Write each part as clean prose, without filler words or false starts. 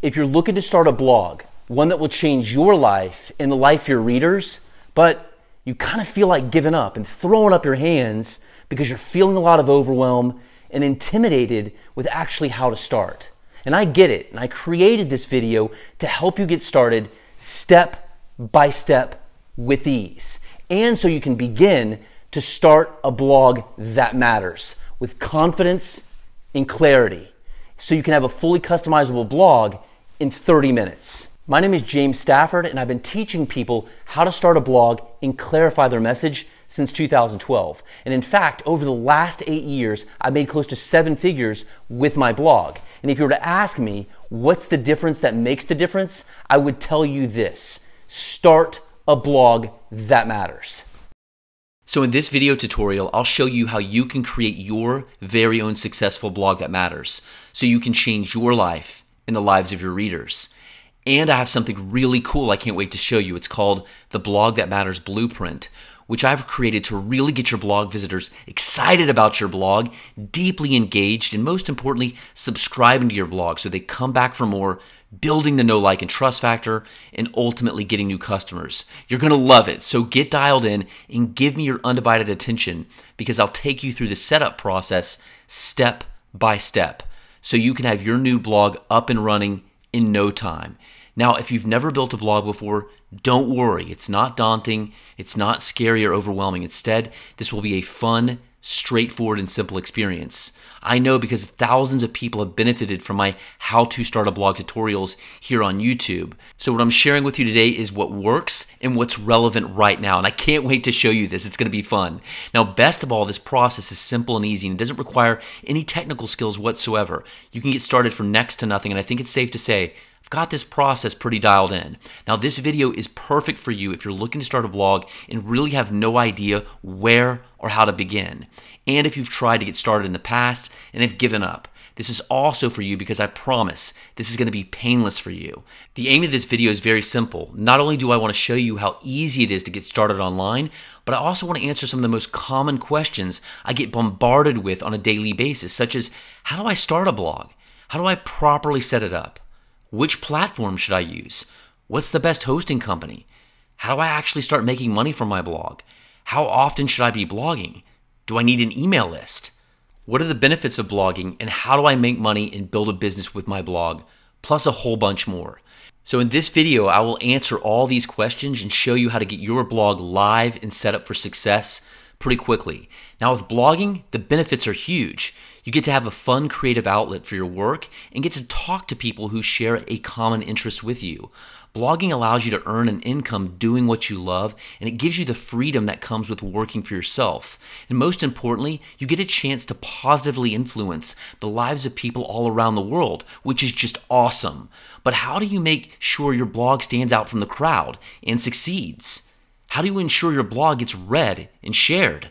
If you're looking to start a blog, one that will change your life and the life of your readers, but you kind of feel like giving up and throwing up your hands because you're feeling a lot of overwhelm and intimidated with actually how to start. And I get it, and I created this video to help you get started step by step with ease. And so you can begin to start a blog that matters with confidence and clarity, so you can have a fully customizable blog in 30 minutes. My name is James Stafford, and I've been teaching people how to start a blog and clarify their message since 2012. And in fact, over the last 8 years, I've made close to seven figures with my blog. And if you were to ask me, what's the difference that makes the difference? I would tell you this: start a blog that matters. So in this video tutorial, I'll show you how you can create your very own successful blog that matters, so you can change your life and the lives of your readers. And I have something really cool I can't wait to show you. It's called the Blog That Matters Blueprint, which I've created to really get your blog visitors excited about your blog, deeply engaged, and most importantly, subscribing to your blog so they come back for more, building the know, like, and trust factor, and ultimately getting new customers. You're gonna love it, so get dialed in and give me your undivided attention, because I'll take you through the setup process step by step so you can have your new blog up and running in no time. Now, if you've never built a blog before, don't worry. It's not daunting. It's not scary or overwhelming. Instead, this will be a fun, straightforward, and simple experience. I know, because thousands of people have benefited from my How to Start a Blog tutorials here on YouTube. So what I'm sharing with you today is what works and what's relevant right now. And I can't wait to show you this. It's gonna be fun. Now, best of all, this process is simple and easy, and it doesn't require any technical skills whatsoever. You can get started from next to nothing, and I think it's safe to say got this process pretty dialed in. Now, this video is perfect for you if you're looking to start a blog and really have no idea where or how to begin, and if you've tried to get started in the past and have given up. This is also for you because I promise this is going to be painless for you. The aim of this video is very simple. Not only do I want to show you how easy it is to get started online, but I also want to answer some of the most common questions I get bombarded with on a daily basis, such as, how do I start a blog? How do I properly set it up? Which platform should I use? What's the best hosting company? How do I actually start making money from my blog? How often should I be blogging? Do I need an email list? What are the benefits of blogging, and how do I make money and build a business with my blog? Plus a whole bunch more. So in this video, I will answer all these questions and show you how to get your blog live and set up for success pretty quickly. Now, with blogging, the benefits are huge. You get to have a fun, creative outlet for your work and get to talk to people who share a common interest with you. Blogging allows you to earn an income doing what you love, and it gives you the freedom that comes with working for yourself. And most importantly, you get a chance to positively influence the lives of people all around the world, which is just awesome. But how do you make sure your blog stands out from the crowd and succeeds? How do you ensure your blog gets read and shared?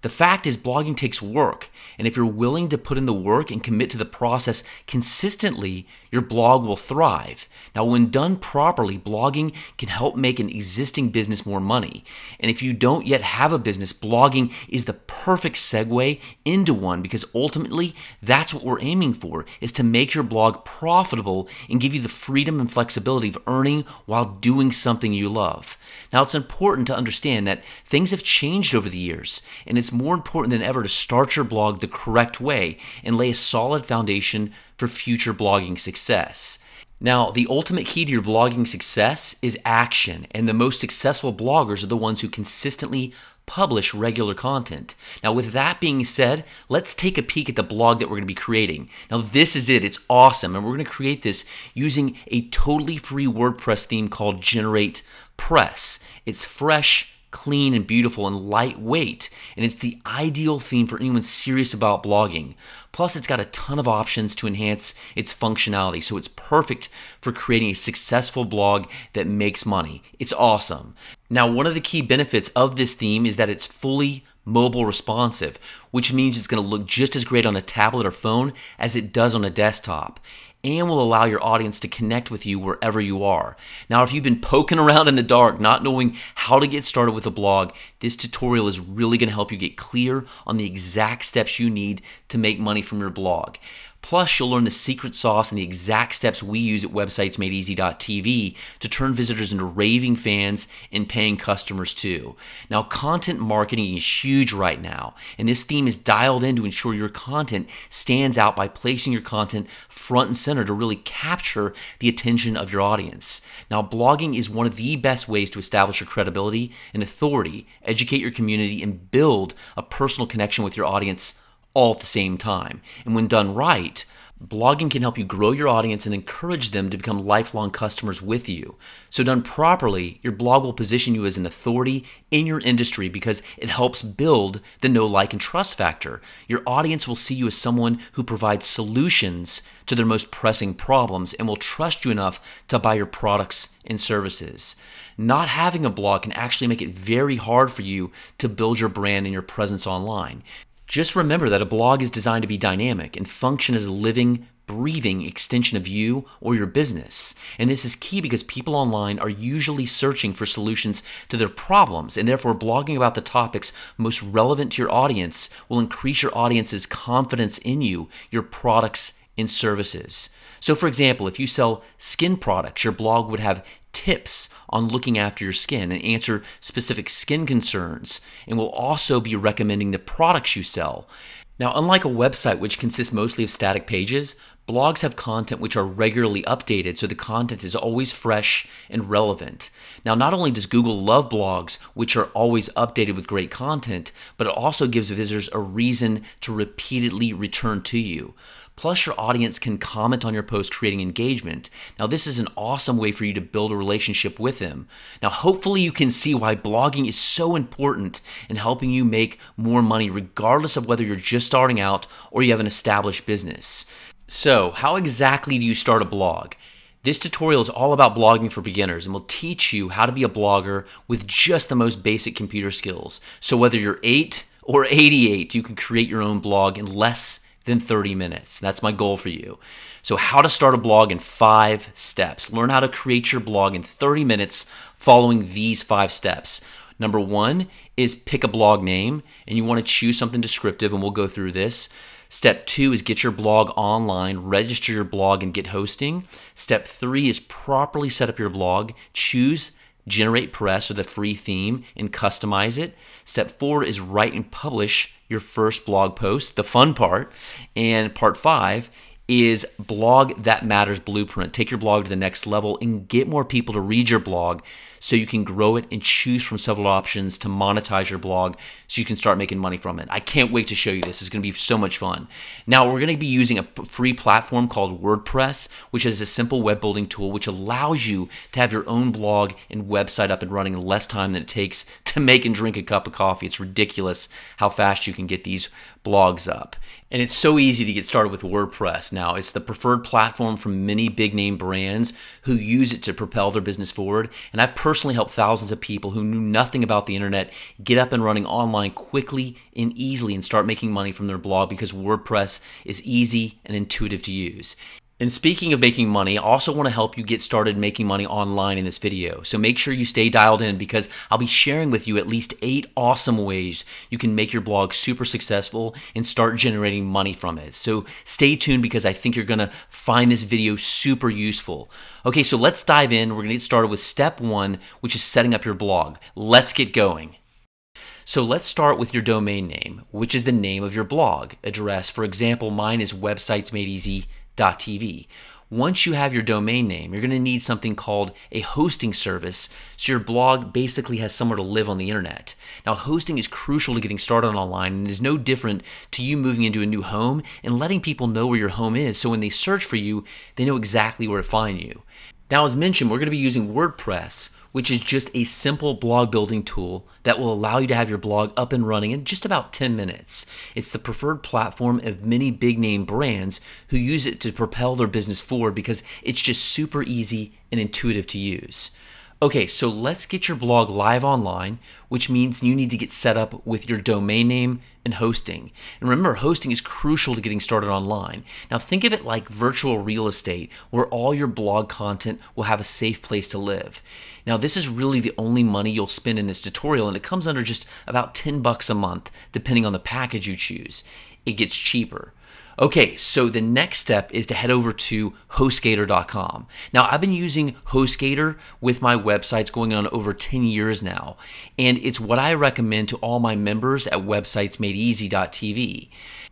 The fact is, blogging takes work, and if you're willing to put in the work and commit to the process consistently, your blog will thrive. Now, when done properly, blogging can help make an existing business more money. And if you don't yet have a business, blogging is the perfect segue into one, because ultimately that's what we're aiming for, is to make your blog profitable and give you the freedom and flexibility of earning while doing something you love. Now, it's important to understand that things have changed over the years, and it's more important than ever to start your blog the correct way and lay a solid foundation for future blogging success. Now, the ultimate key to your blogging success is action, and the most successful bloggers are the ones who consistently publish regular content. Now, with that being said, let's take a peek at the blog that we're going to be creating. Now, this is it. It's awesome, and we're going to create this using a totally free WordPress theme called GeneratePress. It's fresh, clean, and beautiful, and lightweight, and it's the ideal theme for anyone serious about blogging. Plus, it's got a ton of options to enhance its functionality, so it's perfect for creating a successful blog that makes money. It's awesome. Now, one of the key benefits of this theme is that it's fully mobile responsive, which means it's going to look just as great on a tablet or phone as it does on a desktop, and will allow your audience to connect with you wherever you are. Now, if you've been poking around in the dark, not knowing how to get started with a blog, this tutorial is really going to help you get clear on the exact steps you need to make money from your blog. Plus, you'll learn the secret sauce and the exact steps we use at WebsitesMadeEasy.tv to turn visitors into raving fans and paying customers too. Now, content marketing is huge right now, and this theme is dialed in to ensure your content stands out by placing your content front and center to really capture the attention of your audience. Now, blogging is one of the best ways to establish your credibility and authority, educate your community, and build a personal connection with your audience all at the same time. And when done right, blogging can help you grow your audience and encourage them to become lifelong customers with you. So done properly, your blog will position you as an authority in your industry because it helps build the know, like, and trust factor. Your audience will see you as someone who provides solutions to their most pressing problems and will trust you enough to buy your products and services. Not having a blog can actually make it very hard for you to build your brand and your presence online. Just remember that a blog is designed to be dynamic and function as a living, breathing extension of you or your business. And this is key because people online are usually searching for solutions to their problems, and therefore blogging about the topics most relevant to your audience will increase your audience's confidence in you, your products, and services. So for example, if you sell skin products, your blog would have tips on looking after your skin and answer specific skin concerns, and will also be recommending the products you sell. Now, unlike a website which consists mostly of static pages, blogs have content which are regularly updated, so the content is always fresh and relevant. Now, not only does Google love blogs which are always updated with great content, but it also gives visitors a reason to repeatedly return to you. Plus, your audience can comment on your post, creating engagement. Now, this is an awesome way for you to build a relationship with them. Now, hopefully you can see why blogging is so important in helping you make more money, regardless of whether you're just starting out or you have an established business. So, how exactly do you start a blog? This tutorial is all about blogging for beginners and will teach you how to be a blogger with just the most basic computer skills. So whether you're 8 or 88, you can create your own blog in less than 30 minutes. That's my goal for you. So how to start a blog in 5 steps. Learn how to create your blog in 30 minutes following these 5 steps. Number 1 is pick a blog name, and you want to choose something descriptive, and we'll go through this. Step 2 is get your blog online, register your blog and get hosting. Step 3 is properly set up your blog, choose GeneratePress or the free theme and customize it. Step 4 is write and publish your first blog post, the fun part. And part 5 is blog that matters blueprint. Take your blog to the next level and get more people to read your blog so you can grow it and choose from several options to monetize your blog so you can start making money from it. I can't wait to show you this. It's going to be so much fun. Now, we're going to be using a free platform called WordPress, which is a simple web building tool which allows you to have your own blog and website up and running in less time than it takes to make and drink a cup of coffee. It's ridiculous how fast you can get these blogs up. And it's so easy to get started with WordPress. Now, it's the preferred platform from many big name brands who use it to propel their business forward. And I personally helped thousands of people who knew nothing about the internet get up and running online quickly and easily and start making money from their blog because WordPress is easy and intuitive to use. And speaking of making money, I also want to help you get started making money online in this video. So make sure you stay dialed in because I'll be sharing with you at least 8 awesome ways you can make your blog super successful and start generating money from it. So stay tuned because I think you're going to find this video super useful. Okay, so let's dive in. We're going to get started with step 1, which is setting up your blog. Let's get going. So let's start with your domain name, which is the name of your blog address. For example, mine is WebsitesMadeEasy.tv. Once you have your domain name, you're going to need something called a hosting service, so your blog basically has somewhere to live on the internet. Now, hosting is crucial to getting started online and is no different to you moving into a new home and letting people know where your home is, so when they search for you, they know exactly where to find you. Now, as mentioned, we're going to be using WordPress, which is just a simple blog building tool that will allow you to have your blog up and running in just about 10 minutes. It's the preferred platform of many big name brands who use it to propel their business forward because it's just super easy and intuitive to use. Okay, so let's get your blog live online, which means you need to get set up with your domain name and hosting. And remember, hosting is crucial to getting started online. Now, think of it like virtual real estate, where all your blog content will have a safe place to live. Now, this is really the only money you'll spend in this tutorial, and it comes under just about $10 a month, depending on the package you choose. It gets cheaper. Okay, so the next step is to head over to HostGator.com. Now, I've been using HostGator with my websites going on over 10 years now, and it's what I recommend to all my members at WebsitesMadeEasy.tv.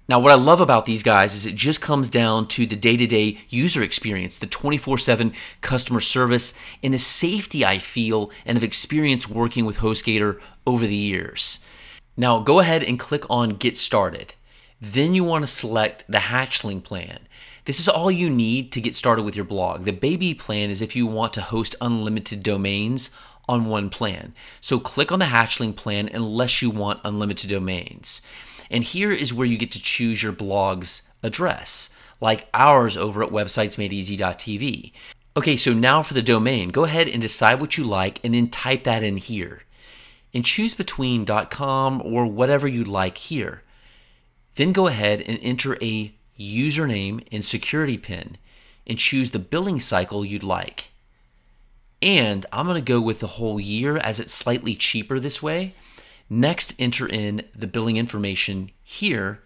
Now, what I love about these guys is it just comes down to the day-to-day user experience, the 24/7 customer service, and the safety I feel and have experienced working with HostGator over the years. Now, go ahead and click on Get Started. Then you want to select the hatchling plan. This is all you need to get started with your blog. The baby plan is if you want to host unlimited domains on one plan. So click on the hatchling plan unless you want unlimited domains. And here is where you get to choose your blog's address, like ours over at WebsitesMadeEasy.tv. Okay, so now for the domain, go ahead and decide what you like and then type that in here. And choose between .com or whatever you like here. Then go ahead and enter a username and security PIN and choose the billing cycle you'd like. And I'm going to go with the whole year as it's slightly cheaper this way. Next, enter in the billing information here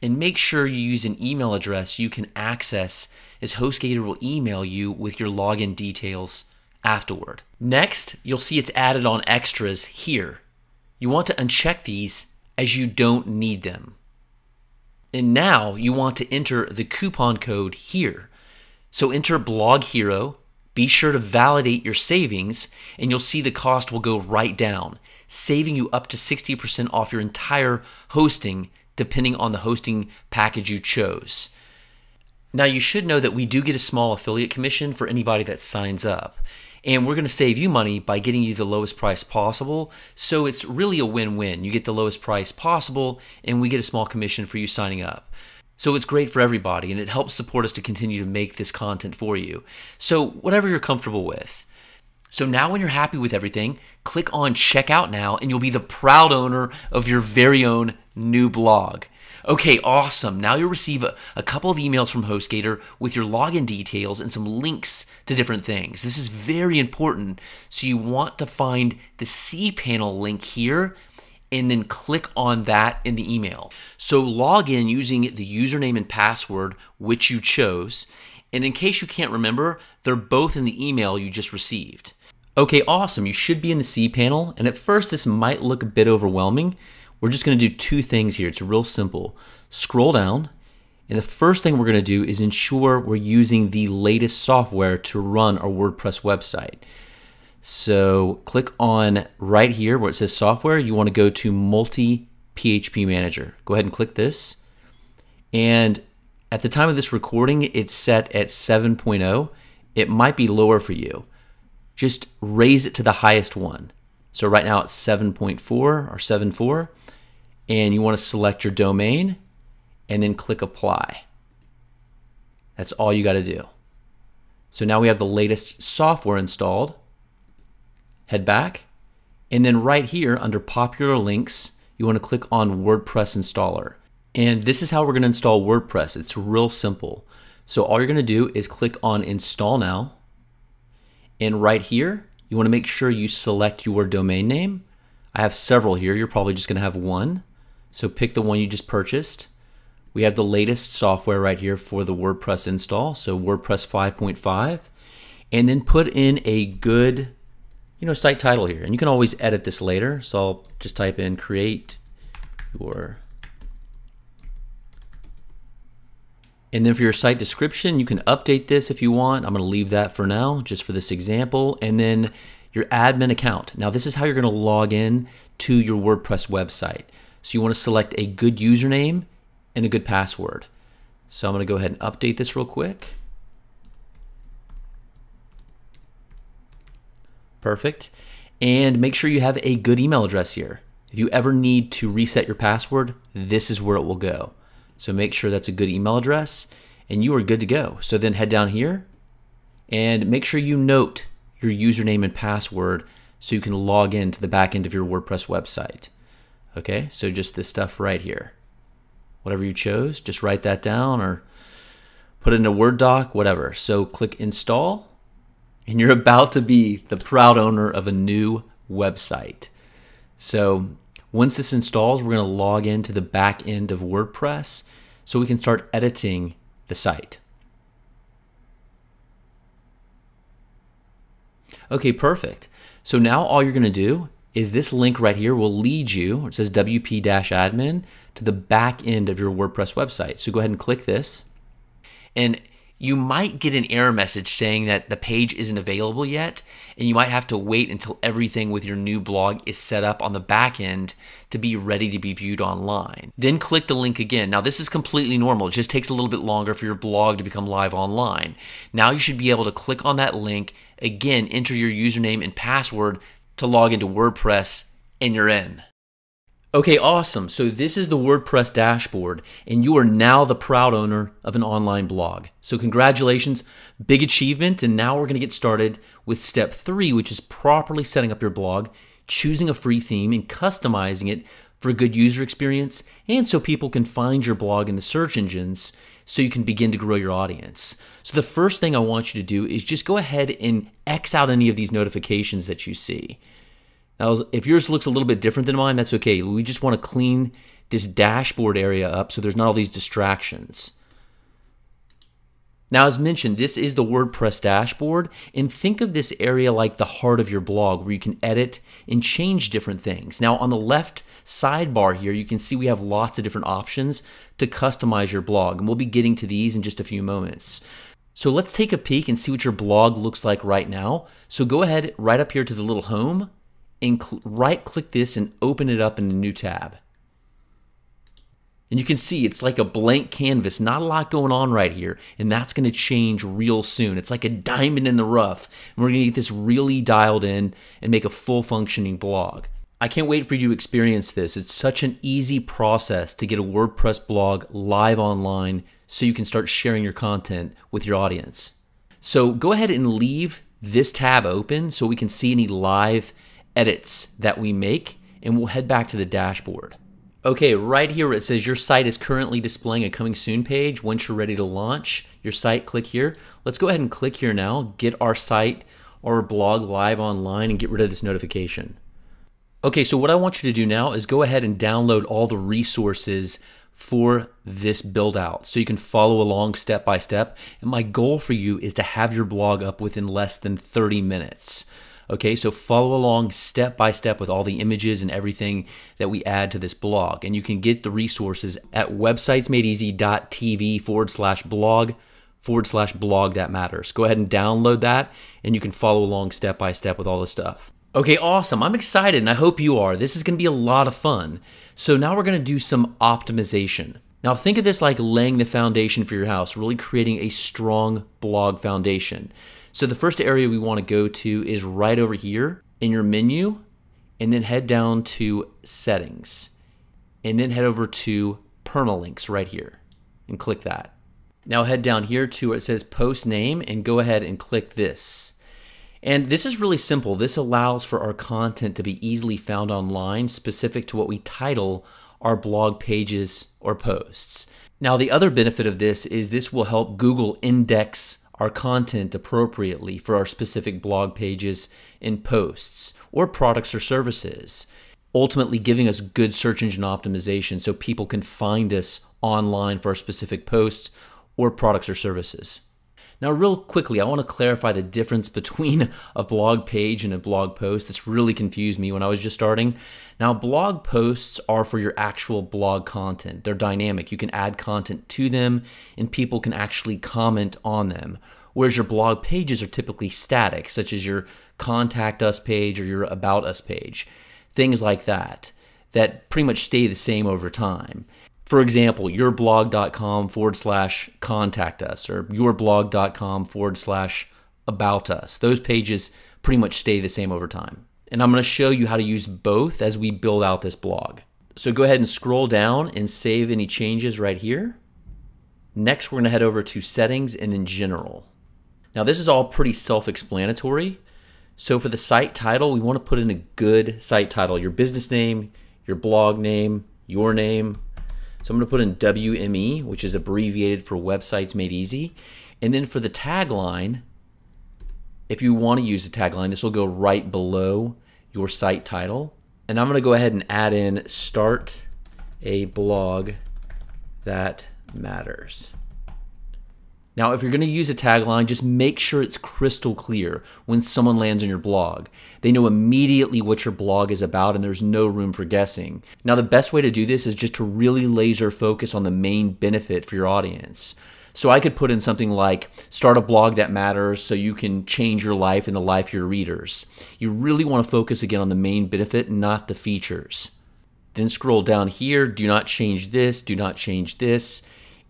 and make sure you use an email address you can access, as HostGator will email you with your login details afterward. Next, you'll see it's added on extras here. You want to uncheck these as you don't need them. And now you want to enter the coupon code here. So enter BlogHero, be sure to validate your savings, and you'll see the cost will go right down, saving you up to 60% off your entire hosting, depending on the hosting package you chose. Now you should know that we do get a small affiliate commission for anybody that signs up. And we're going to save you money by getting you the lowest price possible. So it's really a win-win. You get the lowest price possible and we get a small commission for you signing up. So it's great for everybody and it helps support us to continue to make this content for you. So whatever you're comfortable with. So now when you're happy with everything, click on Checkout Now and you'll be the proud owner of your very own new blog. Okay, awesome. Now you'll receive a couple of emails from HostGator with your login details and some links to different things. This is very important. So you want to find the cPanel link here and then click on that in the email. So log in using the username and password which you chose. And in case you can't remember, they're both in the email you just received. Okay, awesome. You should be in the cPanel. And at first this might look a bit overwhelming. We're just going to do two things here. It's real simple. Scroll down, and the first thing we're going to do is ensure we're using the latest software to run our WordPress website. So click on right here where it says software. You want to go to Multi-PHP Manager. Go ahead and click this. And at the time of this recording, it's set at 7.0. It might be lower for you. Just raise it to the highest one. So right now it's 7.4 or 7.4, and you want to select your domain and then click apply. That's all you got to do. So now we have the latest software installed. Head back, and then right here under popular links, you want to click on WordPress installer. And this is how we're going to install WordPress. It's real simple. So all you're going to do is click on install now, and right here, you want to make sure you select your domain name. I have several here. You're probably just going to have one. So pick the one you just purchased. We have the latest software right here for the WordPress install. So WordPress 5.5. And then put in a good, site title here. And you can always edit this later. So I'll just type in create your. And then for your site description, you can update this if you want. I'm going to leave that for now, just for this example. And then your admin account. Now this is how you're going to log in to your WordPress website. So you want to select a good username and a good password. So I'm going to go ahead and update this real quick. Perfect. And make sure you have a good email address here. If you ever need to reset your password, this is where it will go. So make sure that's a good email address and you are good to go. So then head down here and make sure you note your username and password so you can log in to the back end of your WordPress website. Okay, so just this stuff right here. Whatever you chose, just write that down or put it in a Word doc, whatever. So click install and you're about to be the proud owner of a new website. So once this installs, we're going to log into the back end of WordPress. so we can start editing the site. Okay, perfect. So now all you're gonna do is this link right here will lead you, it says WP-admin, to the back end of your WordPress website. So go ahead and click this. And you might get an error message saying that the page isn't available yet, and you might have to wait until everything with your new blog is set up on the back end to be ready to be viewed online. Then click the link again. Now this is completely normal. It just takes a little bit longer for your blog to become live online. Now you should be able to click on that link, again, enter your username and password to log into WordPress, and you're in. Okay, awesome. So this is the WordPress dashboard, and you are now the proud owner of an online blog. So congratulations, big achievement. And now we're going to get started with step 3, which is properly setting up your blog, choosing a free theme, and customizing it for a good user experience, and so people can find your blog in the search engines so you can begin to grow your audience. So the first thing I want you to do is just go ahead and X out any of these notifications that you see. Now, if yours looks a little bit different than mine, that's okay. We just want to clean this dashboard area up so there's not all these distractions. Now, as mentioned, this is the WordPress dashboard, and think of this area like the heart of your blog where you can edit and change different things. Now, on the left sidebar here, you can see we have lots of different options to customize your blog, and we'll be getting to these in just a few moments. So let's take a peek and see what your blog looks like right now. So go ahead right up here to the little home, and right click this and open it up in a new tab. And you can see it's like a blank canvas, not a lot going on right here, and that's gonna change real soon. It's like a diamond in the rough, and we're gonna get this really dialed in and make a full functioning blog. I can't wait for you to experience this. It's such an easy process to get a WordPress blog live online so you can start sharing your content with your audience. So go ahead and leave this tab open so we can see any live edits that we make, and we'll head back to the dashboard. Okay, right here it says your site is currently displaying a coming soon page. Once you're ready to launch your site, click here. Let's go ahead and click here now, get our site or blog live online, and get rid of this notification. Okay, so what I want you to do now is go ahead and download all the resources for this build out so you can follow along step by step. And my goal for you is to have your blog up within less than 30 minutes. Okay, so follow along step by step with all the images and everything that we add to this blog. And you can get the resources at websitesmadeeasy.tv/blog/blog that matters. Go ahead and download that, and you can follow along step by step with all this stuff. Okay, awesome. I'm excited, and I hope you are. This is gonna be a lot of fun. So now we're gonna do some optimization. Now think of this like laying the foundation for your house, really creating a strong blog foundation. So the first area we want to go to is right over here in your menu, and then head down to settings, and then head over to permalinks right here and click that. Now head down here to where it says post name and go ahead and click this. And this is really simple. This allows for our content to be easily found online specific to what we title our blog pages or posts. Now the other benefit of this is this will help Google index our content appropriately for our specific blog pages and posts or products or services, ultimately giving us good search engine optimization so people can find us online for our specific posts or products or services. Now real quickly, I want to clarify the difference between a blog page and a blog post. This really confused me when I was just starting. Now blog posts are for your actual blog content. They're dynamic. You can add content to them and people can actually comment on them. Whereas your blog pages are typically static, such as your contact us page or your about us page. Things like that, that pretty much stay the same over time. For example, yourblog.com/contact us or yourblog.com/about us. Those pages pretty much stay the same over time. And I'm going to show you how to use both as we build out this blog. So go ahead and scroll down and save any changes right here. Next, we're going to head over to settings and then general. Now this is all pretty self-explanatory. So for the site title, we want to put in a good site title, your business name, your blog name, your name. So I'm going to put in WME, which is abbreviated for Websites Made Easy. And then for the tagline, if you want to use a tagline, this will go right below your site title. And I'm going to go ahead and add in start a blog that matters. Now, if you're going to use a tagline, just make sure it's crystal clear when someone lands on your blog. They know immediately what your blog is about and there's no room for guessing. Now, the best way to do this is just to really laser focus on the main benefit for your audience. So I could put in something like, start a blog that matters so you can change your life and the life of your readers. You really want to focus again on the main benefit, not the features. Then scroll down here, do not change this, do not change this.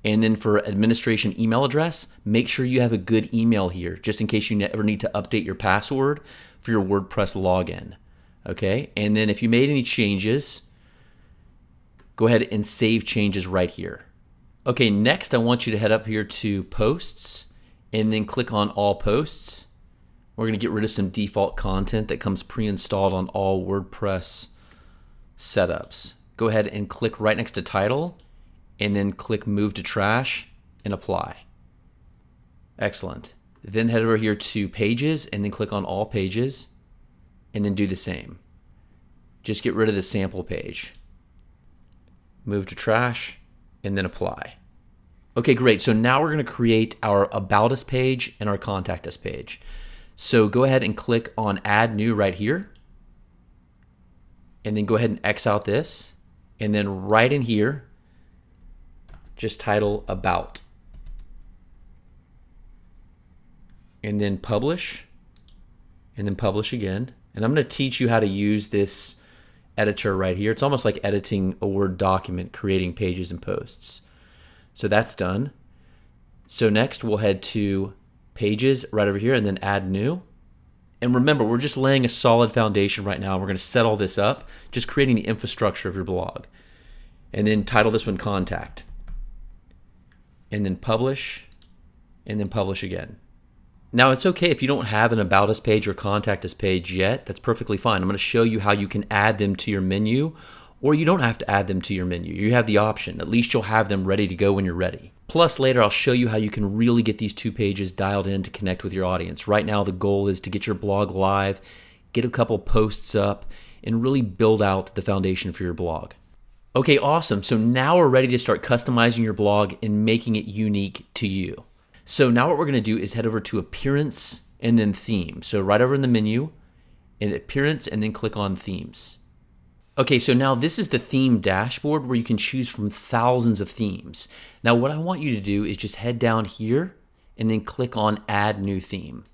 And then for administration email address, make sure you have a good email here, just in case you ever need to update your password for your WordPress login. Okay, and then if you made any changes, go ahead and save changes right here. Okay, next I want you to head up here to posts and then click on all posts. We're gonna get rid of some default content that comes pre-installed on all WordPress setups. Go ahead and click right next to title and then click move to trash and apply. Excellent. Then head over here to pages and then click on all pages and then do the same. Just get rid of the sample page. Move to trash and then apply. Okay, great. So now we're gonna create our About Us page and our Contact Us page. So go ahead and click on Add New right here and then go ahead and X out this and then right in here just title About and then Publish and then Publish again. And I'm going to teach you how to use this editor right here. It's almost like editing a Word document, creating pages and posts. So that's done. So next we'll head to Pages right over here and then Add New. And remember, we're just laying a solid foundation right now. We're going to set all this up, just creating the infrastructure of your blog. And then title this one Contact. And then Publish, and then Publish again. Now it's okay if you don't have an About Us page or Contact Us page yet, that's perfectly fine. I'm gonna show you how you can add them to your menu, or you don't have to add them to your menu. You have the option, at least you'll have them ready to go when you're ready. Plus later I'll show you how you can really get these two pages dialed in to connect with your audience. Right now the goal is to get your blog live, get a couple posts up, and really build out the foundation for your blog. Okay, awesome. So now we're ready to start customizing your blog and making it unique to you. So now what we're going to do is head over to Appearance and then Theme. So right over in the menu, in Appearance and then click on Themes. Okay, so now this is the theme dashboard where you can choose from thousands of themes. Now what I want you to do is just head down here and then click on Add New Theme.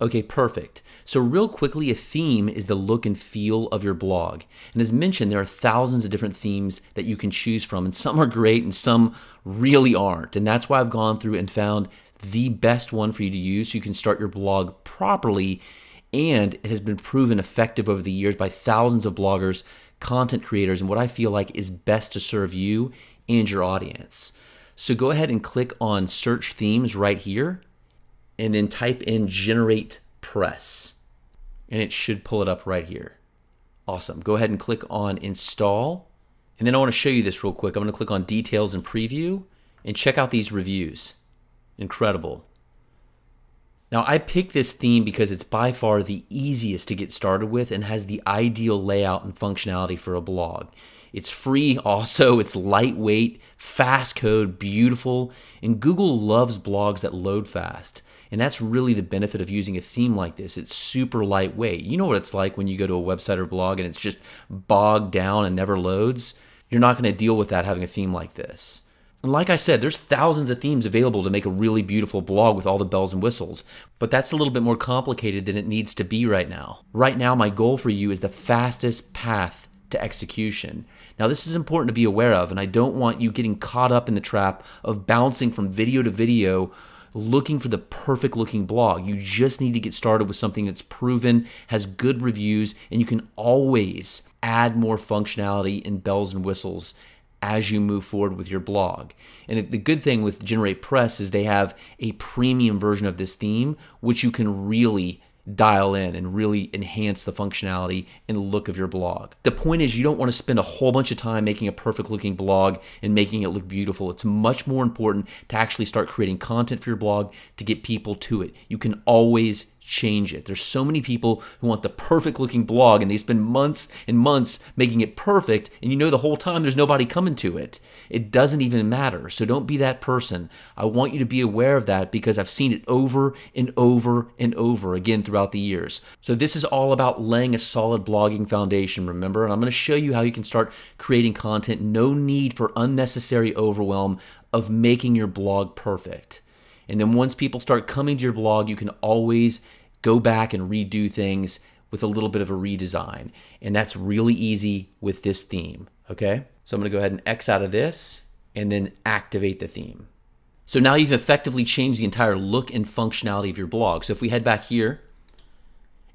Okay, perfect. So real quickly, a theme is the look and feel of your blog. And as mentioned, there are thousands of different themes that you can choose from, and some are great and some really aren't. And that's why I've gone through and found the best one for you to use so you can start your blog properly, and it has been proven effective over the years by thousands of bloggers, content creators, and what I feel like is best to serve you and your audience. So go ahead and click on Search Themes right here, and then type in GeneratePress, and it should pull it up right here. Awesome. Go ahead and click on Install, and then I want to show you this real quick. I'm going to click on Details and Preview, and check out these reviews. Incredible. Now, I picked this theme because it's by far the easiest to get started with and has the ideal layout and functionality for a blog. It's free also, it's lightweight, fast code, beautiful, and Google loves blogs that load fast. And that's really the benefit of using a theme like this. It's super lightweight. You know what it's like when you go to a website or blog and it's just bogged down and never loads? You're not going to deal with that having a theme like this. And like I said, there's thousands of themes available to make a really beautiful blog with all the bells and whistles, but that's a little bit more complicated than it needs to be right now. Right now, my goal for you is the fastest path to execution. Now this is important to be aware of, and I don't want you getting caught up in the trap of bouncing from video to video looking for the perfect looking blog. You just need to get started with something that's proven, has good reviews, and you can always add more functionality and bells and whistles as you move forward with your blog. And the good thing with GeneratePress is they have a premium version of this theme, which you can really dial in and really enhance the functionality and look of your blog. The point is you don't want to spend a whole bunch of time making a perfect looking blog and making it look beautiful. It's much more important to actually start creating content for your blog to get people to it. You can always change it. There's so many people who want the perfect looking blog and they spend months and months making it perfect, and you know the whole time there's nobody coming to it. It doesn't even matter. So don't be that person. I want you to be aware of that because I've seen it over and over and over again throughout the years. So this is all about laying a solid blogging foundation, remember? And I'm going to show you how you can start creating content. No need for unnecessary overwhelm of making your blog perfect. And then once people start coming to your blog, you can always go back and redo things with a little bit of a redesign. And that's really easy with this theme, okay? So I'm gonna go ahead and X out of this and then activate the theme. So now you've effectively changed the entire look and functionality of your blog. So if we head back here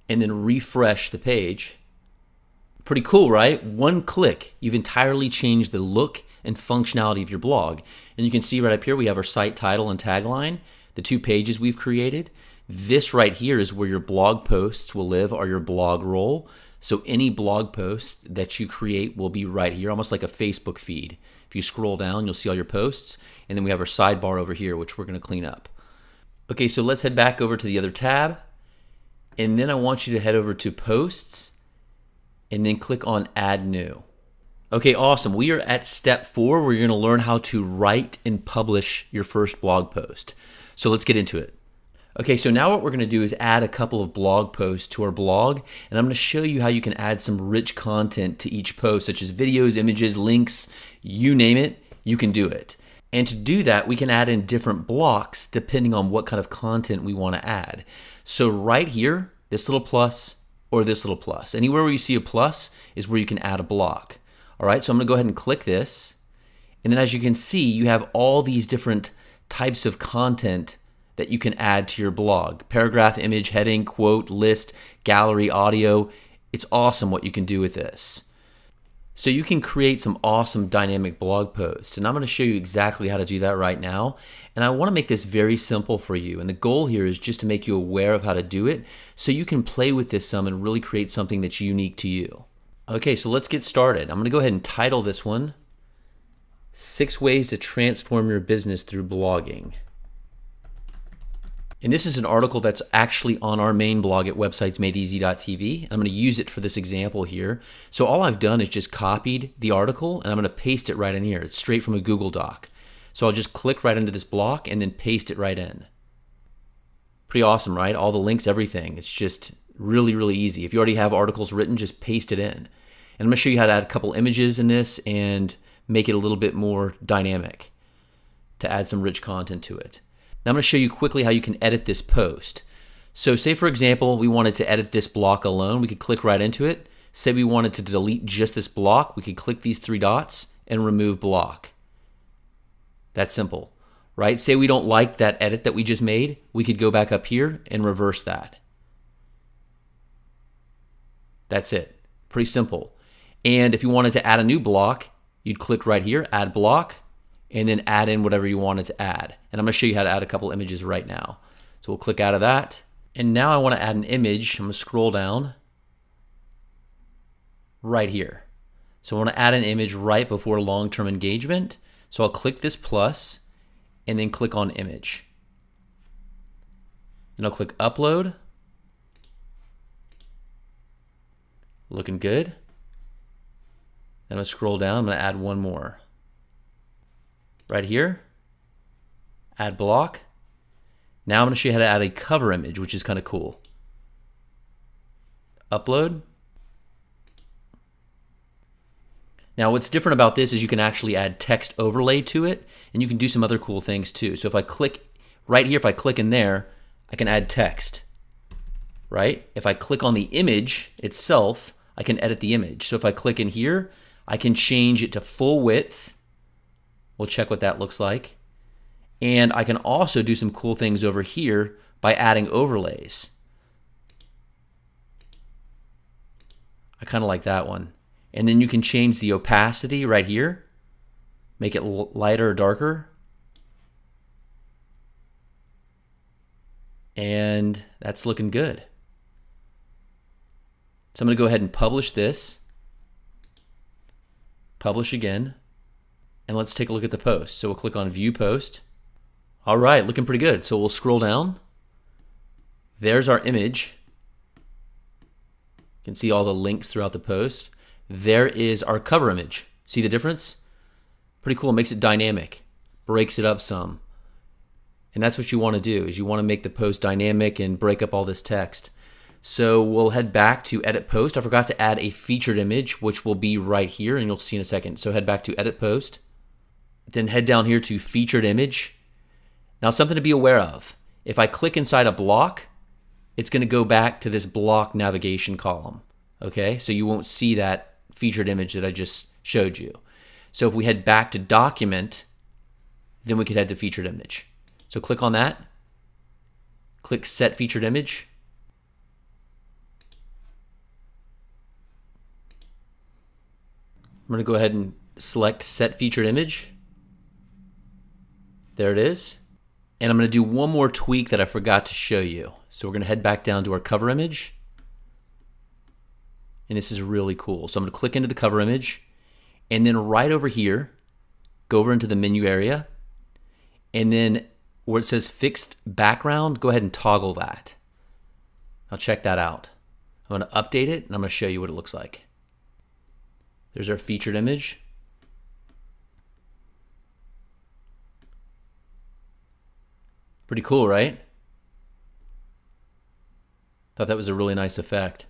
and then refresh the page, pretty cool, right? One click, you've entirely changed the look and functionality of your blog. And you can see right up here we have our site title and tagline, the two pages we've created. This right here is where your blog posts will live, or your blog roll. So any blog post that you create will be right here, almost like a Facebook feed. If you scroll down, you'll see all your posts. And then we have our sidebar over here, which we're going to clean up. Okay, so let's head back over to the other tab. And then I want you to head over to Posts and then click on Add New. Okay, awesome. We are at step 4 where you're going to learn how to write and publish your first blog post. So let's get into it. Okay, so now what we're going to do is add a couple of blog posts to our blog, and I'm going to show you how you can add some rich content to each post, such as videos, images, links, you name it, you can do it. And to do that, we can add in different blocks depending on what kind of content we want to add. So right here, this little plus or this little plus. Anywhere where you see a plus is where you can add a block. All right, so I'm gonna go ahead and click this. And then as you can see, you have all these different types of content that you can add to your blog. Paragraph, image, heading, quote, list, gallery, audio. It's awesome what you can do with this. So you can create some awesome dynamic blog posts. And I'm gonna show you exactly how to do that right now. And I wanna make this very simple for you. And the goal here is just to make you aware of how to do it so you can play with this some and really create something that's unique to you. Okay, so let's get started. I'm gonna go ahead and title this one, 6 Ways to Transform Your Business Through Blogging. And this is an article that's actually on our main blog at WebsitesMadeEasy.tv. I'm gonna use it for this example here. So all I've done is just copied the article and I'm gonna paste it right in here. It's straight from a Google Doc. So I'll just click right into this block and then paste it right in. Pretty awesome, right? All the links, everything. It's just really, really easy. If you already have articles written, just paste it in. And I'm going to show you how to add a couple images in this and make it a little bit more dynamic to add some rich content to it. Now I'm going to show you quickly how you can edit this post. So say for example we wanted to edit this block alone, we could click right into it. Say we wanted to delete just this block, we could click these 3 dots and remove block. That's simple, right? Say we don't like that edit that we just made, we could go back up here and reverse that. That's it. Pretty simple. And if you wanted to add a new block, you'd click right here, add block, and then add in whatever you wanted to add. And I'm going to show you how to add a couple images right now. So we'll click out of that. And now I want to add an image. I'm going to scroll down right here. So I want to add an image right before long-term engagement. So I'll click this plus and then click on image. Then I'll click upload. Looking good. And I'm gonna scroll down, I'm gonna add one more. Right here, add block. Now I'm gonna show you how to add a cover image, which is kind of cool. Upload. Now what's different about this is you can actually add text overlay to it, and you can do some other cool things too. So if I click right here, if I click in there, I can add text, right? If I click on the image itself, I can edit the image. So if I click in here, I can change it to full width. We'll check what that looks like. And I can also do some cool things over here by adding overlays. I kind of like that one. And then you can change the opacity right here, make it lighter or darker. And that's looking good. So I'm going to go ahead and publish this, publish again, and let's take a look at the post. So we'll click on View Post. All right, looking pretty good. So we'll scroll down, There's our image. You can see all the links throughout the post. There is our cover image. See the difference? Pretty cool. It makes it dynamic, breaks it up some. And that's what you want to do, is you want to make the post dynamic and break up all this text. So we'll head back to edit post. I forgot to add a featured image, which will be right here, and you'll see in a second. So head back to edit post, then head down here to featured image. Now something to be aware of. If I click inside a block, it's going to go back to this block navigation column. Okay, so you won't see that featured image that I just showed you. So if we head back to document, then we could head to featured image. So click on that, click set featured image. I'm going to go ahead and select set featured image. There it is. And I'm going to do one more tweak that I forgot to show you. So we're going to head back down to our cover image. And this is really cool. So I'm going to click into the cover image, and then right over here, go over into the menu area, and then where it says fixed background, go ahead and toggle that. Now check that out. I'm going to update it, and I'm going to show you what it looks like. There's our featured image. Pretty cool, right? Thought that was a really nice effect.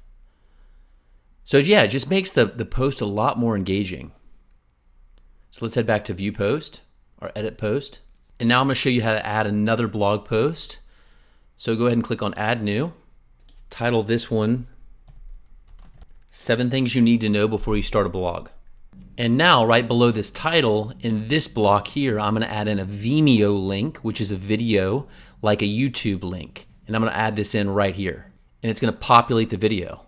So yeah, it just makes the post a lot more engaging. So let's head back to view post, or edit post. And now I'm going to show you how to add another blog post. So go ahead and click on add new. Title this one, 7 things you need to know before you start a blog. And now right below this title in this block here, I'm going to add in a Vimeo link, which is a video like a YouTube link. And I'm going to add this in right here. And it's going to populate the video.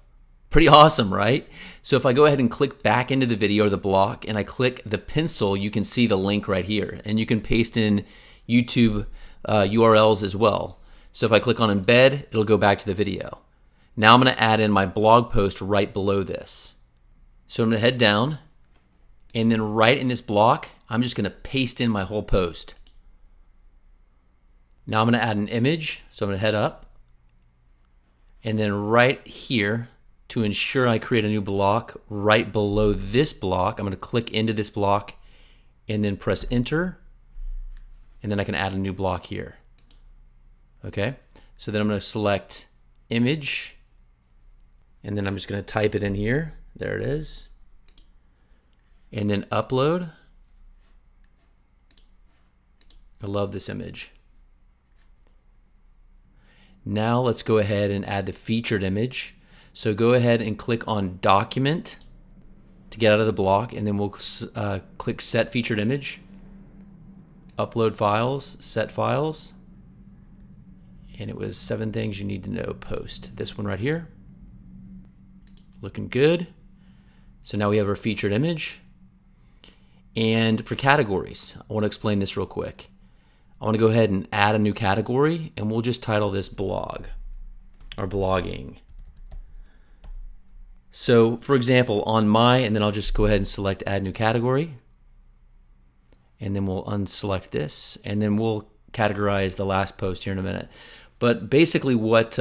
Pretty awesome, right? So if I go ahead and click back into the video or the block and I click the pencil, you can see the link right here. And you can paste in YouTube URLs as well. So if I click on embed, it'll go back to the video. Now I'm going to add in my blog post right below this. So I'm going to head down, and then right in this block, I'm just going to paste in my whole post. Now I'm going to add an image. So I'm going to head up, and then right here, to ensure I create a new block, right below this block, I'm going to click into this block and then press enter, and then I can add a new block here. Okay, so then I'm going to select image, and then I'm just going to type it in here. There it is. And then upload. I love this image. Now let's go ahead and add the featured image. So go ahead and click on document to get out of the block, and then we'll click set featured image, upload files, set files, and it was 7 things you need to know post. This one right here, looking good. So now we have our featured image. And for categories, I want to explain this real quick. I want to go ahead and add a new category, and we'll just title this blog or blogging. So for example, on my, and then I'll just go ahead and select add new category, and then we'll unselect this, and then we'll categorize the last post here in a minute. But basically what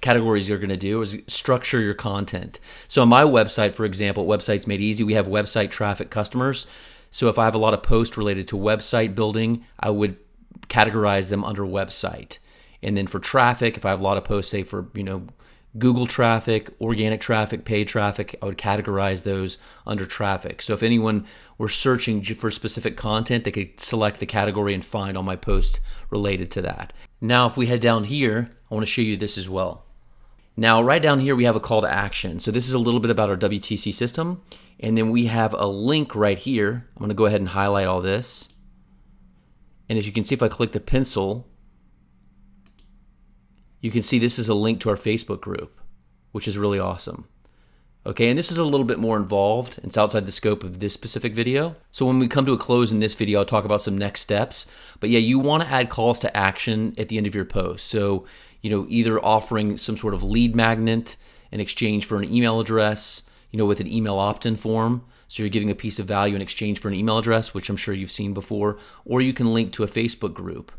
categories you're going to do is structure your content. So on my website, for example, Websites Made Easy, we have website traffic customers. So if I have a lot of posts related to website building, I would categorize them under website. And then for traffic, if I have a lot of posts, say for, you know, Google traffic, organic traffic, paid traffic, I would categorize those under traffic. So if anyone were searching for specific content, they could select the category and find all my posts related to that. Now if we head down here, I want to show you this as well. Now right down here we have a call to action. So this is a little bit about our WTC system, and then we have a link right here. I'm going to go ahead and highlight all this. And as you can see, if I click the pencil, you can see this is a link to our Facebook group, which is really awesome. Okay, and this is a little bit more involved. It's outside the scope of this specific video. So when we come to a close in this video, I'll talk about some next steps. But yeah, you want to add calls to action at the end of your post. So, you know, either offering some sort of lead magnet in exchange for an email address, you know, with an email opt-in form. So you're giving a piece of value in exchange for an email address, which I'm sure you've seen before, or you can link to a Facebook group.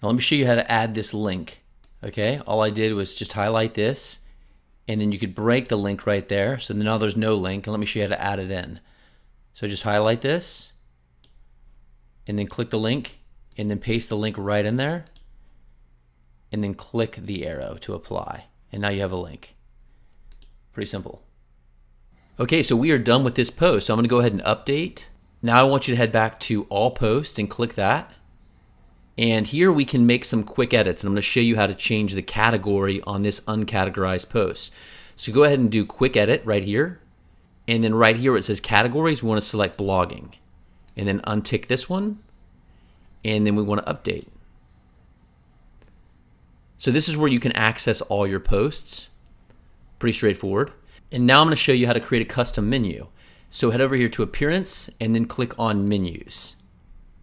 Now let me show you how to add this link. Okay, all I did was just highlight this, and then you could break the link right there. So now there's no link, and let me show you how to add it in. So just highlight this, and then click the link, and then paste the link right in there, and then click the arrow to apply. And now you have a link. Pretty simple. Okay, so we are done with this post. So I'm gonna go ahead and update. Now I want you to head back to all posts and click that. And here we can make some quick edits, and I'm gonna show you how to change the category on this uncategorized post. So go ahead and do quick edit right here. And then right here it says categories, we wanna select blogging. And then untick this one. And then we wanna update. So this is where you can access all your posts. Pretty straightforward. And now I'm going to show you how to create a custom menu. So head over here to Appearance and then click on Menus.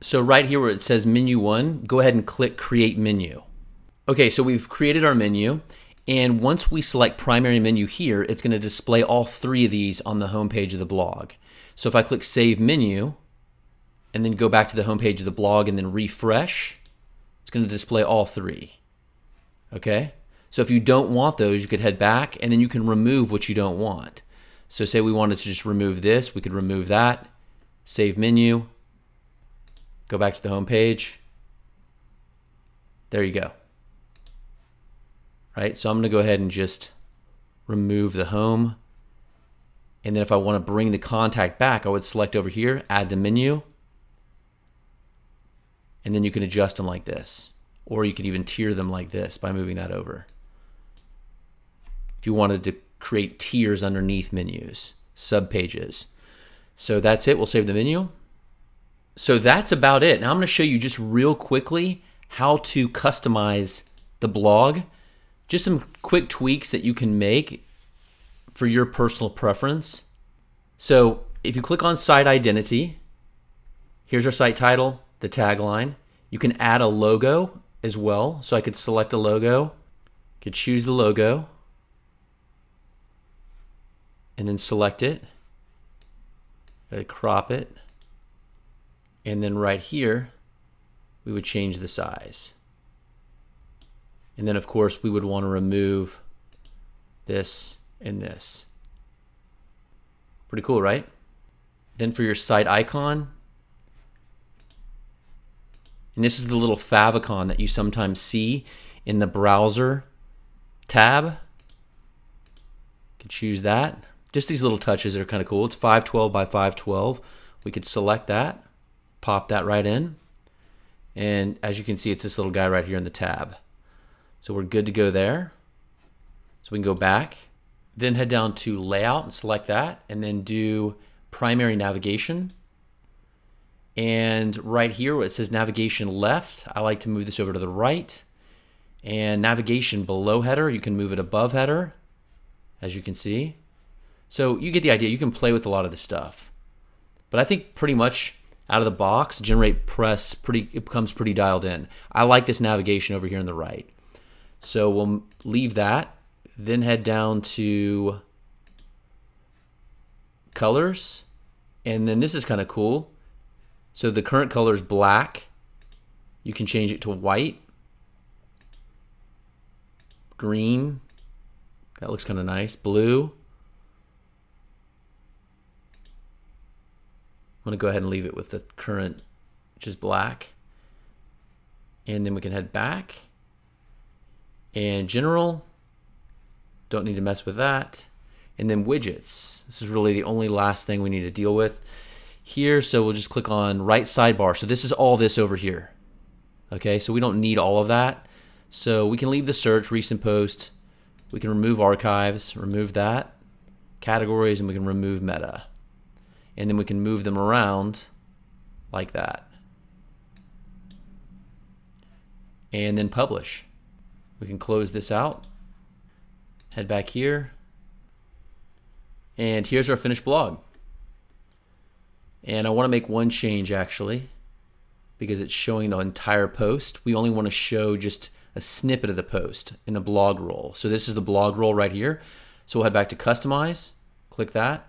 So right here where it says Menu 1, go ahead and click Create Menu. Okay, so we've created our menu, and once we select Primary Menu here, it's going to display all three of these on the home page of the blog. So if I click Save Menu and then go back to the home page of the blog and then refresh, it's going to display all three. Okay? So if you don't want those, you could head back and then you can remove what you don't want. So say we wanted to just remove this, we could remove that, save menu, go back to the home page. There you go. Right, so I'm gonna go ahead and just remove the home. And then if I wanna bring the contact back, I would select over here, add to menu. And then you can adjust them like this. Or you could even tier them like this by moving that over. If you wanted to create tiers underneath menus, subpages. So that's it, we'll save the menu. So that's about it. Now I'm gonna show you just real quickly how to customize the blog. Just some quick tweaks that you can make for your personal preference. So if you click on site identity, here's our site title, the tagline. You can add a logo as well. So I could select a logo, could choose the logo, and then select it, I crop it, and then right here, we would change the size. And then of course, we would want to remove this and this. Pretty cool, right? Then for your site icon, and this is the little favicon that you sometimes see in the browser tab. You can choose that. Just these little touches that are kind of cool. It's 512 by 512. We could select that, pop that right in. And as you can see, it's this little guy right here in the tab. So we're good to go there. So we can go back, then head down to layout and select that, and then do primary navigation. And right here where it says navigation left, I like to move this over to the right. And navigation below header, you can move it above header, as you can see. So you get the idea, you can play with a lot of this stuff. But I think pretty much out of the box, GeneratePress, it becomes pretty dialed in. I like this navigation over here on the right. So we'll leave that, then head down to colors. And then this is kind of cool. So the current color is black. You can change it to white, green, that looks kind of nice, blue. I'm gonna go ahead and leave it with the current, which is black. And then we can head back. And general, don't need to mess with that. And then widgets, this is really the only last thing we need to deal with here, so we'll just click on right sidebar. So this is all this over here. Okay, so we don't need all of that. So we can leave the search, recent post, we can remove archives, remove that, categories, and we can remove meta. And then we can move them around like that. And then publish. We can close this out, head back here, and here's our finished blog. And I want to make one change actually, because it's showing the entire post. We only want to show just a snippet of the post in the blog roll. So this is the blog roll right here. So we'll head back to customize, click that.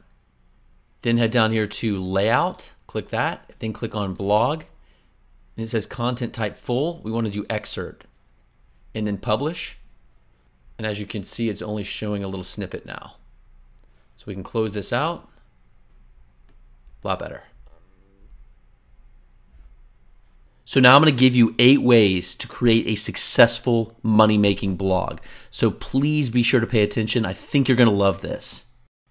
Then head down here to layout, click that. Then click on blog. And it says content type full. We want to do excerpt. and then publish. And as you can see, it's only showing a little snippet now. So we can close this out. A lot better. So now I'm going to give you 8 ways to create a successful money-making blog. So please be sure to pay attention. I think you're going to love this.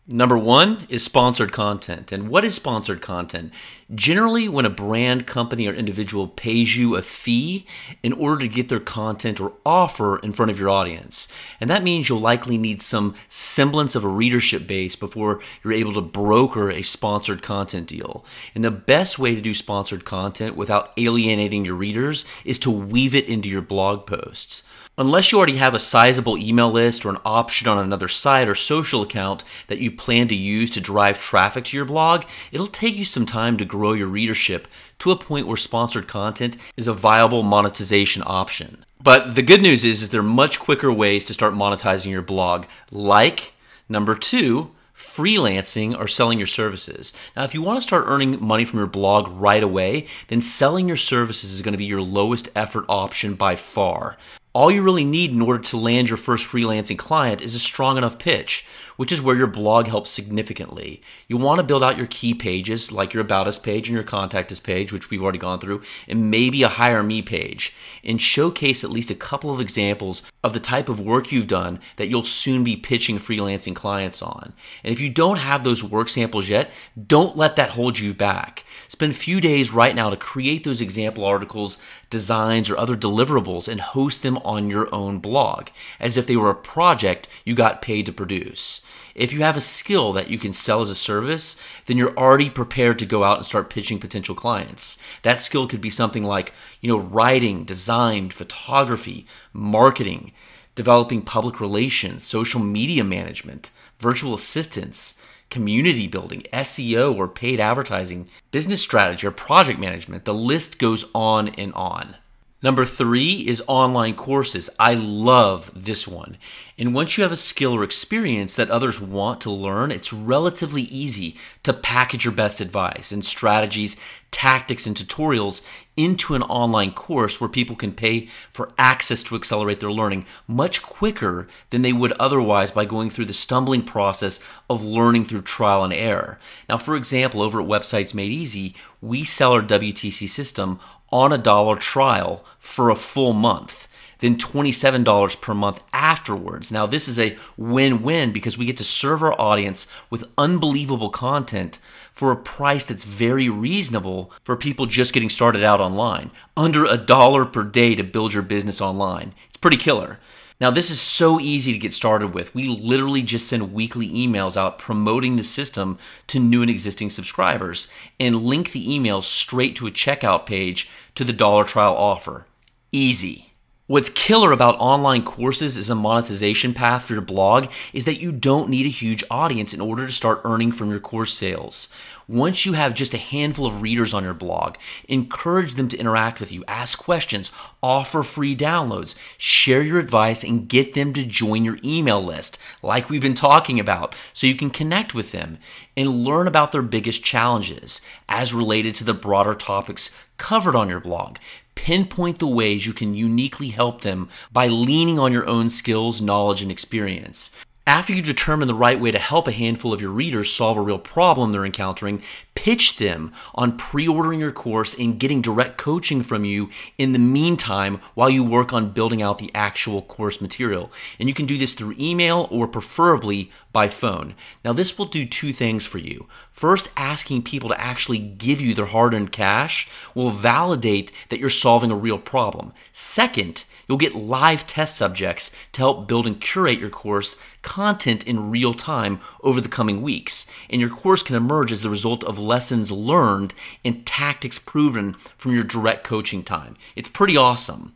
Number 1 is sponsored content. And what is sponsored content? Generally, when a brand, company, or individual pays you a fee in order to get their content or offer in front of your audience. And that means you'll likely need some semblance of a readership base before you're able to broker a sponsored content deal. And the best way to do sponsored content without alienating your readers is to weave it into your blog posts. Unless you already have a sizable email list or an option on another site or social account that you plan to use to drive traffic to your blog, it'll take you some time to grow your readership to a point where sponsored content is a viable monetization option. But the good news is there are much quicker ways to start monetizing your blog, like number 2, freelancing or selling your services. Now, if you want to start earning money from your blog right away, then selling your services is going to be your lowest effort option by far. All you really need in order to land your first freelancing client is a strong enough pitch, which is where your blog helps significantly. You want to build out your key pages, like your About Us page and your Contact Us page, which we've already gone through, and maybe a Hire Me page, and showcase at least a couple of examples of the type of work you've done that you'll soon be pitching freelancing clients on. And if you don't have those work samples yet, don't let that hold you back. Spend a few days right now to create those example articles, designs, or other deliverables and host them on your own blog, as if they were a project you got paid to produce. If you have a skill that you can sell as a service, then you're already prepared to go out and start pitching potential clients. That skill could be something like, writing, design, photography, marketing, developing public relations, social media management, virtual assistants, community building, SEO or paid advertising, business strategy or project management. The list goes on and on. Number 3 is online courses. I love this one. And once you have a skill or experience that others want to learn, it's relatively easy to package your best advice and strategies, tactics, and tutorials into an online course where people can pay for access to accelerate their learning much quicker than they would otherwise by going through the stumbling process of learning through trial and error. Now, for example, over at Websites Made Easy, we sell our WTC system on a $1 trial for a full month, then $27 per month afterwards. Now, this is a win-win because we get to serve our audience with unbelievable content for a price that's very reasonable for people just getting started out online, under $1 per day to build your business online. It's pretty killer. Now, this is so easy to get started with. We literally just send weekly emails out promoting the system to new and existing subscribers and link the emails straight to a checkout page to the $1 trial offer. Easy. What's killer about online courses as a monetization path for your blog is that you don't need a huge audience in order to start earning from your course sales. Once you have just a handful of readers on your blog, encourage them to interact with you, ask questions, offer free downloads, share your advice, and get them to join your email list, like we've been talking about, so you can connect with them and learn about their biggest challenges as related to the broader topics covered on your blog. Pinpoint the ways you can uniquely help them by leaning on your own skills, knowledge, and experience. After you determine the right way to help a handful of your readers solve a real problem they're encountering, pitch them on pre-ordering your course and getting direct coaching from you in the meantime while you work on building out the actual course material. And you can do this through email or preferably by phone. Now, this will do 2 things for you. First, asking people to actually give you their hard-earned cash will validate that you're solving a real problem. Second, you'll get live test subjects to help build and curate your course content in real time over the coming weeks. And your course can emerge as the result of lessons learned and tactics proven from your direct coaching time. It's pretty awesome.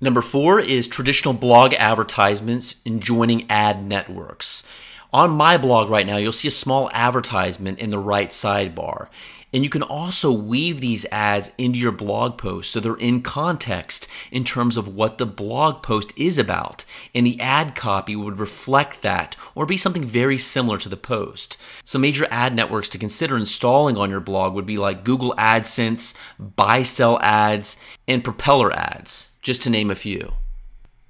Number 4 is traditional blog advertisements and joining ad networks. On my blog right now, you'll see a small advertisement in the right sidebar. And you can also weave these ads into your blog post so they're in context in terms of what the blog post is about. And the ad copy would reflect that or be something very similar to the post. Some major ad networks to consider installing on your blog would be like Google AdSense, BuySellAds, and PropellerAds, just to name a few.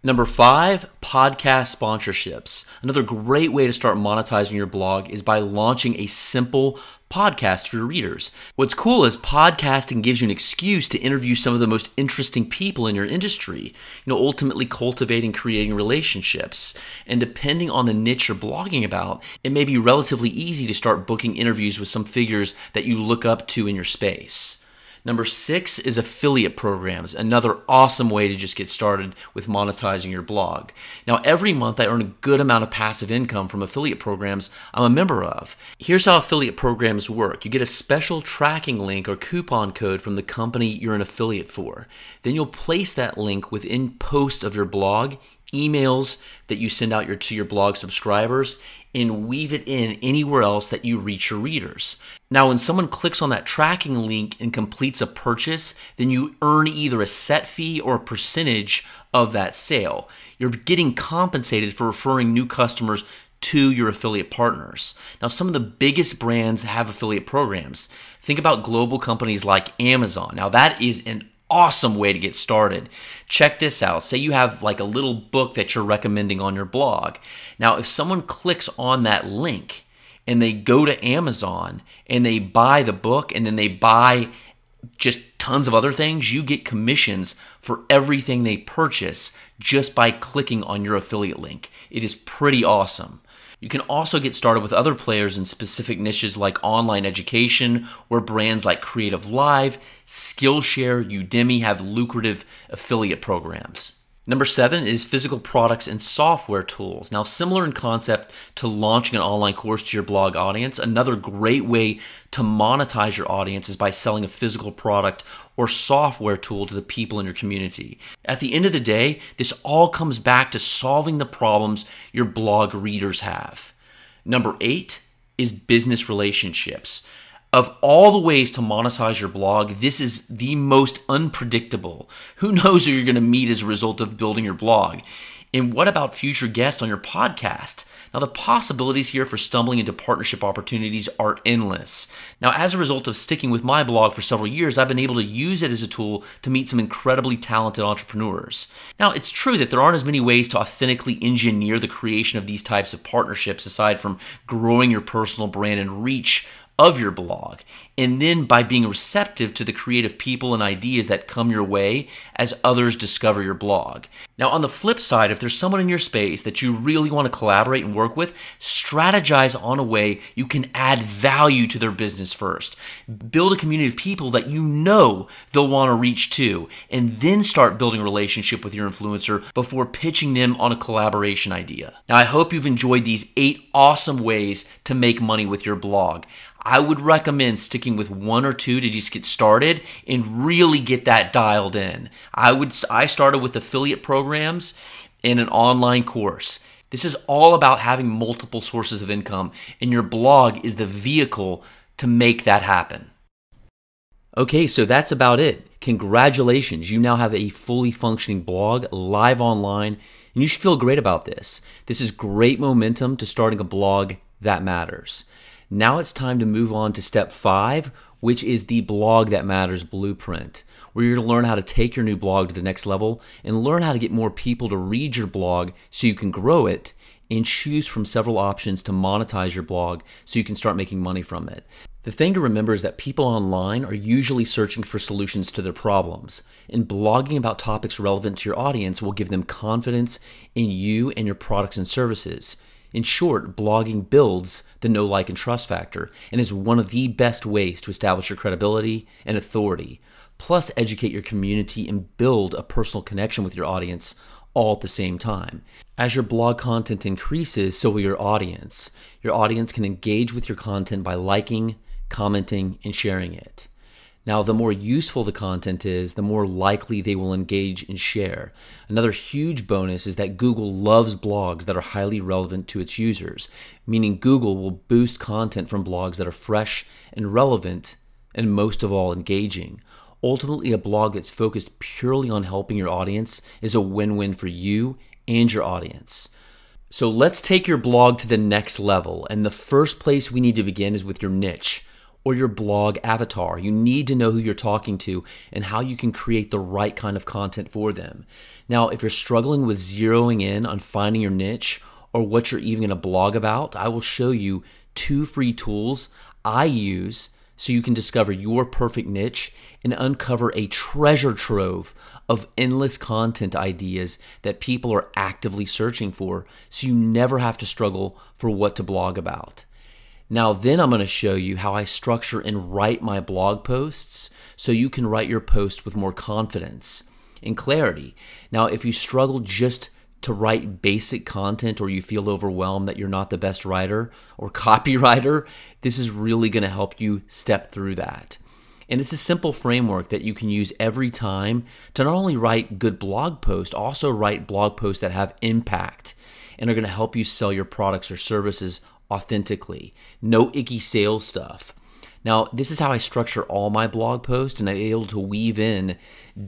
Number 5, podcast sponsorships. Another great way to start monetizing your blog is by launching a simple podcast for your readers. What's cool is podcasting gives you an excuse to interview some of the most interesting people in your industry, ultimately cultivating, creating relationships. And depending on the niche you're blogging about, it may be relatively easy to start booking interviews with some figures that you look up to in your space. Number 6 is affiliate programs, another awesome way to just get started with monetizing your blog. Now, every month I earn a good amount of passive income from affiliate programs I'm a member of. Here's how affiliate programs work. You get a special tracking link or coupon code from the company you're an affiliate for. Then you'll place that link within posts of your blog, emails that you send out to your blog subscribers, and weave it in anywhere else that you reach your readers. Now, when someone clicks on that tracking link and completes a purchase, then you earn either a set fee or a percentage of that sale. You're getting compensated for referring new customers to your affiliate partners. Now, some of the biggest brands have affiliate programs. Think about global companies like Amazon. Now, that is an awesome way to get started. Check this out. Say you have like a little book that you're recommending on your blog. Now, if someone clicks on that link and they go to Amazon and they buy the book and then they buy just tons of other things, you get commissions for everything they purchase just by clicking on your affiliate link. It is pretty awesome. You can also get started with other players in specific niches like online education, where brands like Creative Live, Skillshare, Udemy have lucrative affiliate programs. Number 7 is physical products and software tools. Now, similar in concept to launching an online course to your blog audience, another great way to monetize your audience is by selling a physical product or software tool to the people in your community. At the end of the day, this all comes back to solving the problems your blog readers have. Number 8 is business relationships. Of all the ways to monetize your blog, this is the most unpredictable. Who knows who you're going to meet as a result of building your blog? And what about future guests on your podcast? Now, the possibilities here for stumbling into partnership opportunities are endless. Now, as a result of sticking with my blog for several years, I've been able to use it as a tool to meet some incredibly talented entrepreneurs. Now, it's true that there aren't as many ways to authentically engineer the creation of these types of partnerships aside from growing your personal brand and reach of your blog, and then by being receptive to the creative people and ideas that come your way as others discover your blog. Now, on the flip side, if there's someone in your space that you really want to collaborate and work with, strategize on a way you can add value to their business first. Build a community of people that you know they'll want to reach to, and then start building a relationship with your influencer before pitching them on a collaboration idea. Now, I hope you've enjoyed these 8 awesome ways to make money with your blog. I would recommend sticking with 1 or 2 to just get started and really get that dialed in. I started with affiliate programs and an online course. This is all about having multiple sources of income, and your blog is the vehicle to make that happen. Okay, so that's about it. Congratulations, you now have a fully functioning blog live online, and you should feel great about this. This is great momentum to starting a blog that matters. Now it's time to move on to step 5, which is the Blog That Matters Blueprint, where you're gonna learn how to take your new blog to the next level and learn how to get more people to read your blog so you can grow it, and choose from several options to monetize your blog so you can start making money from it. The thing to remember is that people online are usually searching for solutions to their problems, and blogging about topics relevant to your audience will give them confidence in you and your products and services. In short, blogging builds the know, like, and trust factor, and is one of the best ways to establish your credibility and authority, plus educate your community and build a personal connection with your audience all at the same time. As your blog content increases, so will your audience. Your audience can engage with your content by liking, commenting, and sharing it. Now, the more useful the content is, the more likely they will engage and share. Another huge bonus is that Google loves blogs that are highly relevant to its users, meaning Google will boost content from blogs that are fresh and relevant, and most of all, engaging. Ultimately, a blog that's focused purely on helping your audience is a win-win for you and your audience. So let's take your blog to the next level, and the first place we need to begin is with your niche, or your blog avatar. You need to know who you're talking to and how you can create the right kind of content for them. Now, if you're struggling with zeroing in on finding your niche or what you're even going to blog about, I will show you 2 free tools I use so you can discover your perfect niche and uncover a treasure trove of endless content ideas that people are actively searching for, so you never have to struggle for what to blog about. Now then I'm going to show you how I structure and write my blog posts so you can write your post with more confidence and clarity. Now if you struggle just to write basic content, or you feel overwhelmed that you're not the best writer or copywriter, this is really going to help you step through that. And it's a simple framework that you can use every time to not only write good blog posts, also write blog posts that have impact and are going to help you sell your products or services authentically. No icky sales stuff. Now, this is how I structure all my blog posts, and I'm able to weave in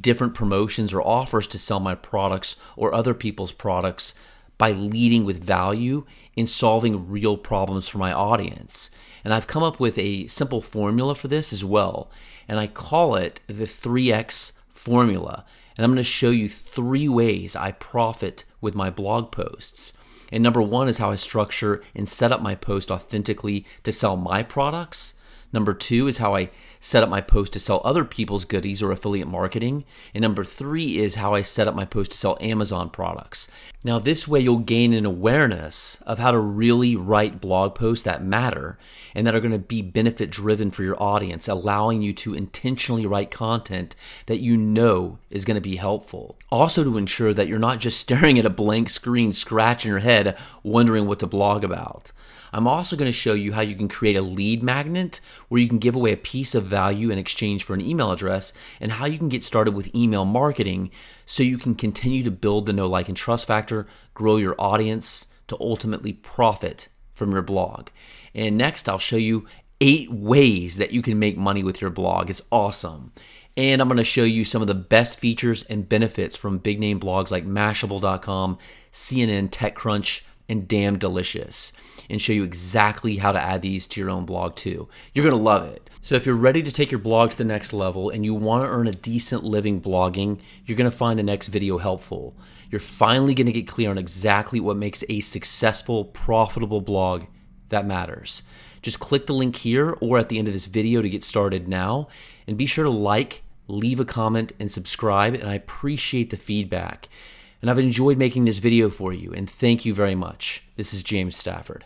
different promotions or offers to sell my products or other people's products by leading with value in solving real problems for my audience. And I've come up with a simple formula for this as well, and I call it the 3X formula. And I'm going to show you 3 ways I profit with my blog posts. And number 1 is how I structure and set up my post authentically to sell my products. Number 2 is how I set up my post to sell other people's goodies or affiliate marketing. And number 3 is how I set up my post to sell Amazon products. Now this way you'll gain an awareness of how to really write blog posts that matter and that are going to be benefit driven for your audience, allowing you to intentionally write content that you know is going to be helpful. Also, to ensure that you're not just staring at a blank screen, scratching your head, wondering what to blog about. I'm also going to show you how you can create a lead magnet where you can give away a piece of value in exchange for an email address, and how you can get started with email marketing so you can continue to build the know, like, and trust factor, grow your audience to ultimately profit from your blog. And next, I'll show you 8 ways that you can make money with your blog. It's awesome. And I'm going to show you some of the best features and benefits from big name blogs like Mashable.com, CNN, TechCrunch, and Damn Delicious, and show you exactly how to add these to your own blog too. You're going to love it. So if you're ready to take your blog to the next level and you want to earn a decent living blogging, you're going to find the next video helpful. You're finally going to get clear on exactly what makes a successful, profitable blog that matters. Just click the link here or at the end of this video to get started now, and be sure to like, leave a comment, and subscribe, and I appreciate the feedback. And I've enjoyed making this video for you, and thank you very much. This is James Stafford.